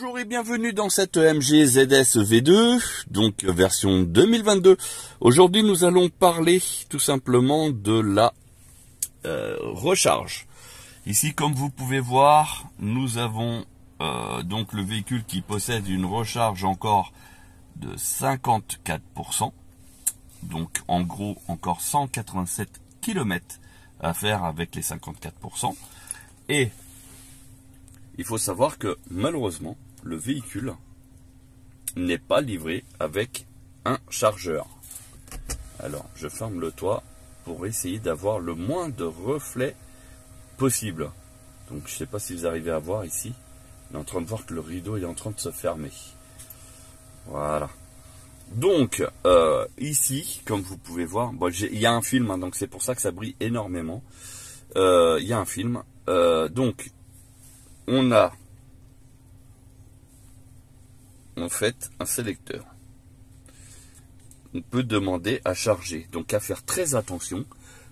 Bonjour et bienvenue dans cette MG ZS V2, donc version 2022. Aujourd'hui nous allons parler tout simplement de la recharge. Ici, comme vous pouvez voir, nous avons donc le véhicule qui possède une recharge encore de 54%. Donc en gros encore 187 km à faire avec les 54%. Et il faut savoir que malheureusement, le véhicule n'est pas livré avec un chargeur. Alors, je ferme le toit pour essayer d'avoir le moins de reflets possible. Donc, je ne sais pas si vous arrivez à voir ici. On est en train de voir que le rideau est en train de se fermer. Voilà. Donc, ici, comme vous pouvez voir, bon, il y a un film, hein, donc c'est pour ça que ça brille énormément. Il y a un film. Donc, on a en fait un sélecteur. On peut demander à charger, donc à faire très attention,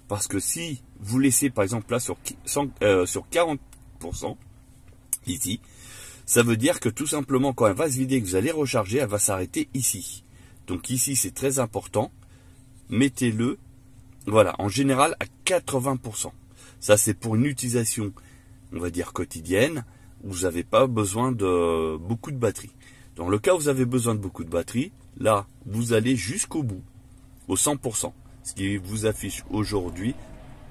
parce que si vous laissez par exemple là sur 40% ici, ça veut dire que tout simplement quand elle va se vider et que vous allez recharger, elle va s'arrêter ici. Donc ici c'est très important, mettez-le, voilà, en général à 80%. Ça c'est pour une utilisation, on va dire quotidienne, où vous n'avez pas besoin de beaucoup de batterie. Dans le cas où vous avez besoin de beaucoup de batterie, là, vous allez jusqu'au bout, au 100%. Ce qui vous affiche aujourd'hui,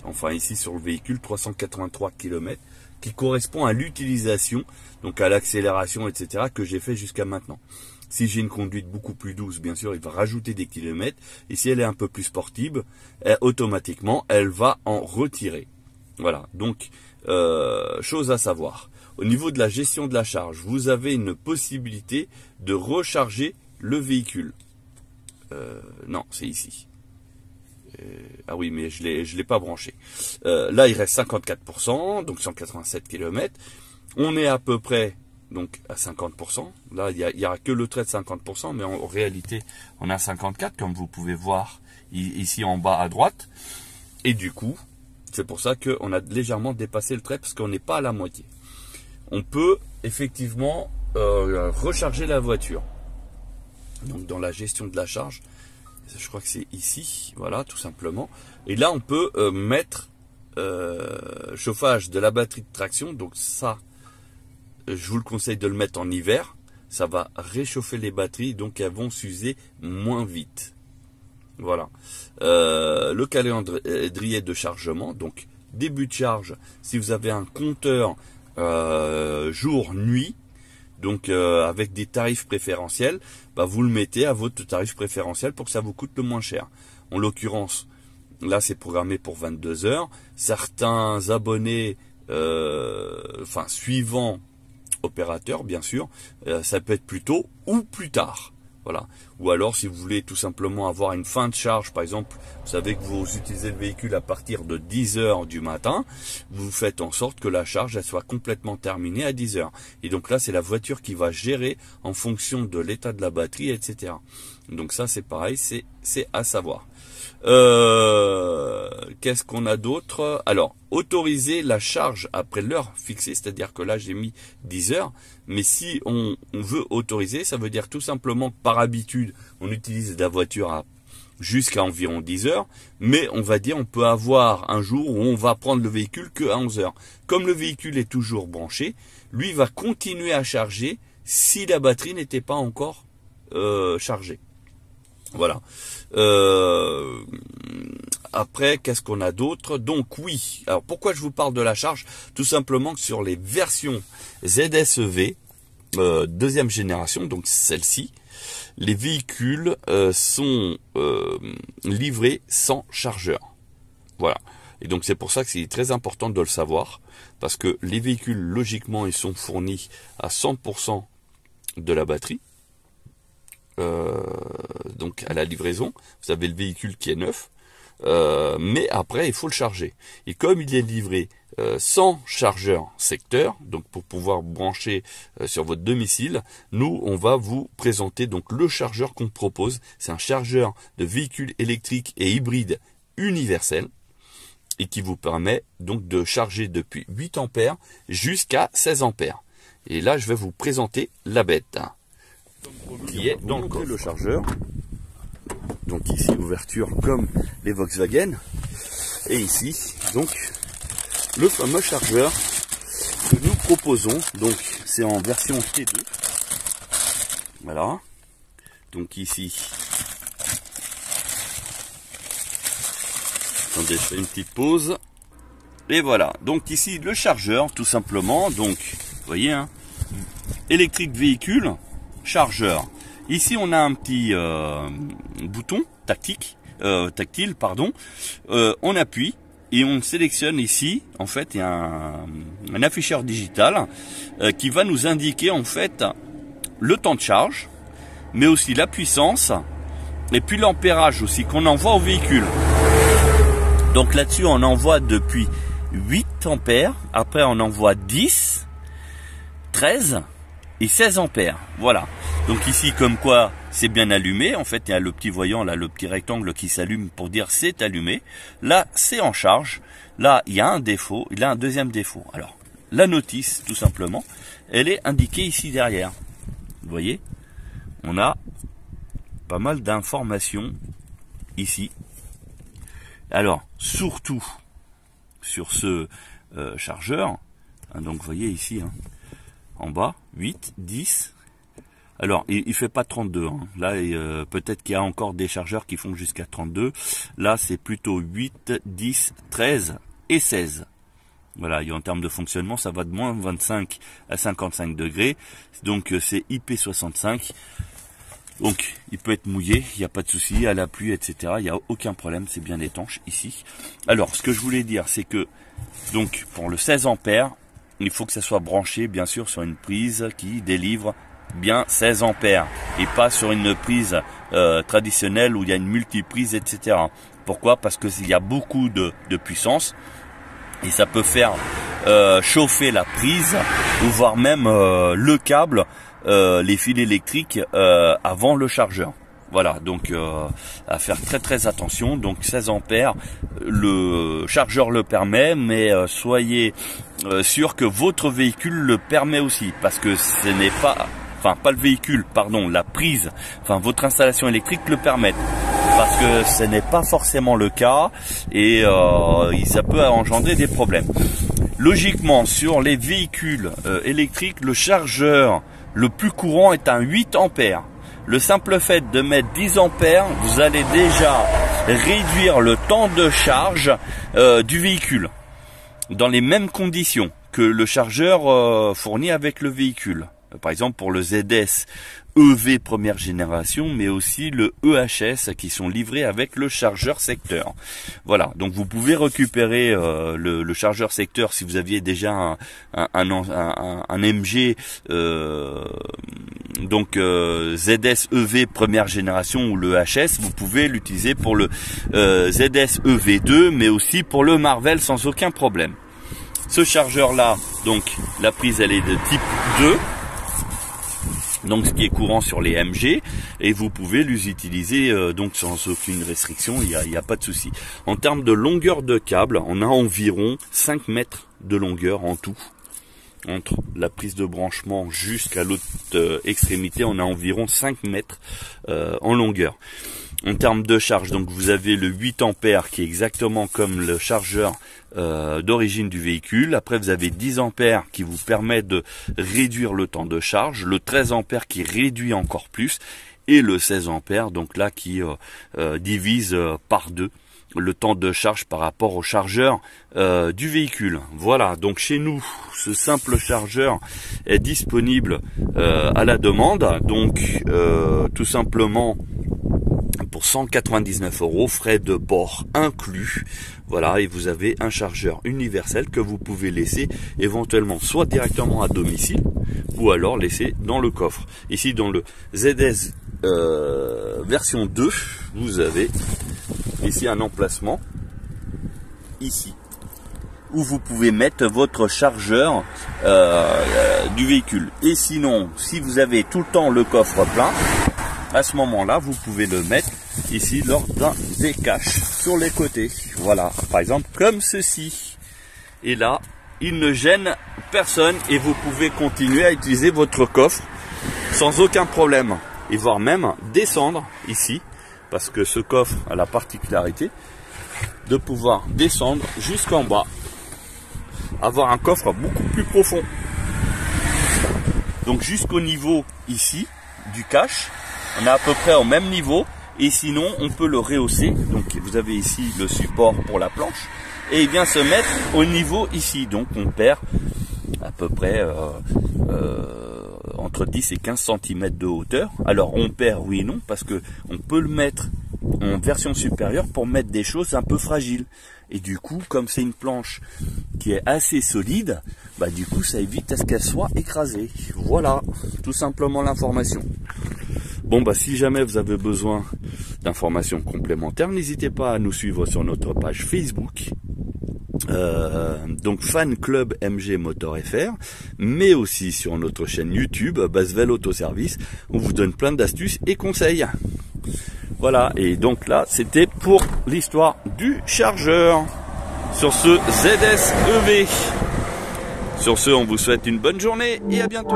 enfin ici sur le véhicule, 383 km, qui correspond à l'utilisation, donc à l'accélération, etc., que j'ai fait jusqu'à maintenant. Si j'ai une conduite beaucoup plus douce, bien sûr, il va rajouter des kilomètres. Et si elle est un peu plus sportive, automatiquement, elle va en retirer. Voilà, donc chose à savoir. Au niveau de la gestion de la charge, vous avez une possibilité de recharger le véhicule. Non, c'est ici. Ah oui, mais je l'ai pas branché. Là, il reste 54%, donc 187 km. On est à peu près donc à 50%. Là, il n'y a que le trait de 50%, mais en réalité, on a 54, comme vous pouvez voir ici en bas à droite. Et du coup, c'est pour ça qu'on a légèrement dépassé le trait, parce qu'on n'est pas à la moitié. On peut effectivement recharger la voiture. Donc dans la gestion de la charge, je crois que c'est ici, voilà, tout simplement. Et là, on peut mettre chauffage de la batterie de traction. Donc ça, je vous le conseille de le mettre en hiver. Ça va réchauffer les batteries, donc elles vont s'user moins vite. Voilà, le calendrier de chargement, donc début de charge, si vous avez un compteur jour-nuit, donc avec des tarifs préférentiels, bah, vous le mettez à votre tarif préférentiel pour que ça vous coûte le moins cher. En l'occurrence, là c'est programmé pour 22 heures, certains abonnés, enfin suivant opérateur bien sûr, ça peut être plus tôt ou plus tard. Voilà. Ou alors si vous voulez tout simplement avoir une fin de charge, par exemple, vous savez que vous utilisez le véhicule à partir de 10h du matin, vous faites en sorte que la charge elle soit complètement terminée à 10h. Et donc là, c'est la voiture qui va gérer en fonction de l'état de la batterie, etc. Donc ça, c'est pareil, c'est à savoir. Qu'est-ce qu'on a d'autre? Alors, autoriser la charge après l'heure fixée, c'est-à-dire que là, j'ai mis 10 heures. Mais si on veut autoriser, ça veut dire tout simplement que par habitude, on utilise la voiture jusqu'à environ 10 heures. Mais on va dire on peut avoir un jour où on va prendre le véhicule qu'à 11 heures. Comme le véhicule est toujours branché, lui va continuer à charger si la batterie n'était pas encore chargée. Voilà. Après, qu'est-ce qu'on a d'autre? Donc oui, alors pourquoi je vous parle de la charge? Tout simplement que sur les versions ZS EV, deuxième génération, donc celle-ci, les véhicules sont livrés sans chargeur. Voilà. Et donc c'est pour ça que c'est très important de le savoir, parce que les véhicules, logiquement, ils sont fournis à 100% de la batterie. Donc à la livraison, vous avez le véhicule qui est neuf, mais après il faut le charger. Et comme il est livré sans chargeur secteur, donc pour pouvoir brancher sur votre domicile, nous on va vous présenter donc le chargeur qu'on propose. C'est un chargeur de véhicule électrique et hybride universel et qui vous permet donc de charger depuis 8 ampères jusqu'à 16 ampères. Et là, je vais vous présenter la bête, qui est donc le chargeur. Donc ici, ouverture comme les Volkswagen. Et ici, donc, le fameux chargeur que nous proposons. Donc, c'est en version T2. Voilà. Donc ici, attendez, je fais une petite pause. Et voilà. Donc ici, le chargeur, tout simplement. Donc, vous voyez, hein, électrique véhicule, chargeur. Ici, on a un petit bouton tactile. On appuie et on sélectionne ici, en fait, un afficheur digital qui va nous indiquer, en fait, le temps de charge, mais aussi la puissance et puis l'ampérage aussi qu'on envoie au véhicule. Donc là-dessus, on envoie depuis 8 ampères, après on envoie 10, 13 et 16 ampères. Voilà. Donc ici, comme quoi, c'est bien allumé. En fait, il y a le petit voyant, là, le petit rectangle qui s'allume pour dire c'est allumé. Là, c'est en charge. Là, il y a un défaut. Il y a un deuxième défaut. Alors, la notice, tout simplement, elle est indiquée ici derrière. Vous voyez, on a pas mal d'informations ici. Alors, surtout sur ce chargeur, hein, donc vous voyez ici, hein, en bas, 8, 10... Alors, il fait pas 32. Hein. Là, peut-être qu'il y a encore des chargeurs qui font jusqu'à 32. Là, c'est plutôt 8, 10, 13 et 16. Voilà, et en termes de fonctionnement, ça va de moins 25 à 55 degrés. Donc, c'est IP65. Donc, il peut être mouillé, il n'y a pas de souci, à la pluie, etc. Il n'y a aucun problème, c'est bien étanche ici. Alors, ce que je voulais dire, c'est que, donc, pour le 16 ampères, il faut que ça soit branché, bien sûr, sur une prise qui délivre bien 16 ampères et pas sur une prise traditionnelle où il y a une multiprise, etc. Pourquoi? Parce que il y a beaucoup de puissance et ça peut faire chauffer la prise ou voire même le câble, les fils électriques avant le chargeur. Voilà, donc à faire très attention. Donc 16 ampères, le chargeur le permet, mais soyez sûr que votre véhicule le permet aussi, parce que ce n'est pas... Enfin, pas le véhicule, pardon, la prise, enfin votre installation électrique le permettent, parce que ce n'est pas forcément le cas et ça peut engendrer des problèmes. Logiquement, sur les véhicules électriques, le chargeur le plus courant est un 8 ampères. Le simple fait de mettre 10 ampères, vous allez déjà réduire le temps de charge du véhicule dans les mêmes conditions que le chargeur fourni avec le véhicule. Par exemple pour le ZS EV première génération, mais aussi le EHS qui sont livrés avec le chargeur secteur. Voilà, donc vous pouvez récupérer le chargeur secteur si vous aviez déjà un MG ZS EV première génération ou le EHS. Vous pouvez l'utiliser pour le ZS EV2, mais aussi pour le Marvel sans aucun problème. Ce chargeur là, donc la prise elle est de type 2. Donc ce qui est courant sur les MG, et vous pouvez les utiliser donc sans aucune restriction, il n'y a pas de souci. En termes de longueur de câble, on a environ 5 mètres de longueur en tout. Entre la prise de branchement jusqu'à l'autre extrémité, on a environ 5 mètres en longueur. En termes de charge, donc vous avez le 8 ampères qui est exactement comme le chargeur d'origine du véhicule. Après, vous avez 10 ampères qui vous permet de réduire le temps de charge. Le 13 ampères qui réduit encore plus. Et le 16 ampères, donc là, qui divise par 2 le temps de charge par rapport au chargeur du véhicule. Voilà, donc chez nous, ce simple chargeur est disponible à la demande. Donc, tout simplement... pour 199 €, frais de port inclus. Voilà, et vous avez un chargeur universel que vous pouvez laisser éventuellement soit directement à domicile ou alors laisser dans le coffre. Ici dans le ZS version 2, vous avez ici un emplacement ici où vous pouvez mettre votre chargeur du véhicule. Et sinon, si vous avez tout le temps le coffre plein, à ce moment-là, vous pouvez le mettre ici lors d'un décache sur les côtés. Voilà, par exemple comme ceci. Et là, il ne gêne personne et vous pouvez continuer à utiliser votre coffre sans aucun problème, et voire même descendre ici, parce que ce coffre a la particularité de pouvoir descendre jusqu'en bas, avoir un coffre beaucoup plus profond, donc jusqu'au niveau ici du cache. On est à peu près au même niveau, et sinon on peut le rehausser. Donc vous avez ici le support pour la planche et il vient se mettre au niveau ici, donc on perd à peu près entre 10 et 15 cm de hauteur. Alors on perd oui et non, parce que on peut le mettre en version supérieure pour mettre des choses un peu fragiles, et du coup comme c'est une planche qui est assez solide, bah du coup ça évite à ce qu'elle soit écrasée. Voilà tout simplement l'information. Bon bah si jamais vous avez besoin d'informations complémentaires, n'hésitez pas à nous suivre sur notre page Facebook, donc Fan Club MG Motor FR, mais aussi sur notre chaîne YouTube Bassevelle Auto Services. On vous donne plein d'astuces et conseils. Voilà, et donc là c'était pour l'histoire du chargeur sur ce ZS EV. Sur ce, on vous souhaite une bonne journée et à bientôt.